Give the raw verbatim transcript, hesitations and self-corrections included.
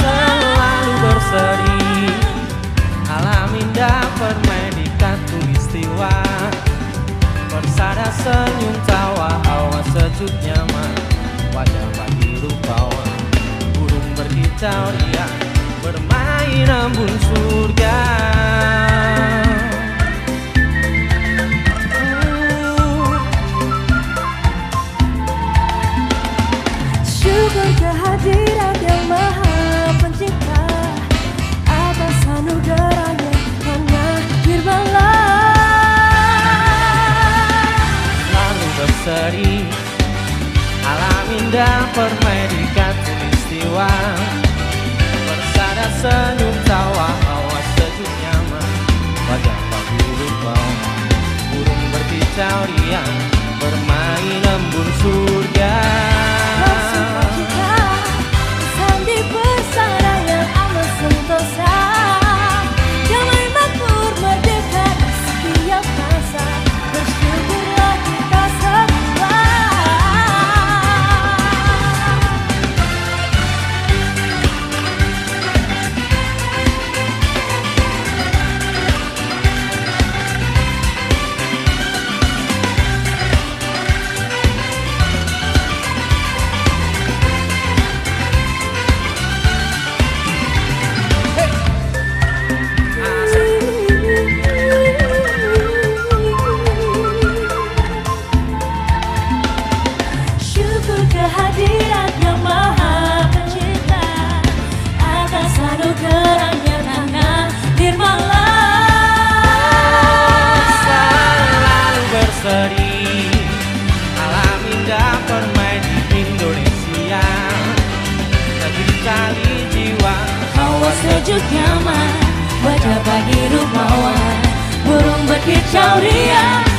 selalu berseri alam indah permainan tulistiwa persada senyum tawa awas sejuk nyaman wajah pagi rupawan burung berkicau riang bermain embun surga. Syukur kehadiran yang maha pencipta atas anugerahnya mengakhir malam lalu berseri alam indah permai di katulistiwa bersada senyum tawa awas sejuk nyaman wajah pagi rupawan burung berkicau riang bermain embun surga. Kehadiran yang maha pencipta atas anugerahnya mengakhir malam selalu berseri alam indah permai di Indonesia negeri kali jiwa hawa sejuk nyaman wajah pagi rupawan burung berkicau riang.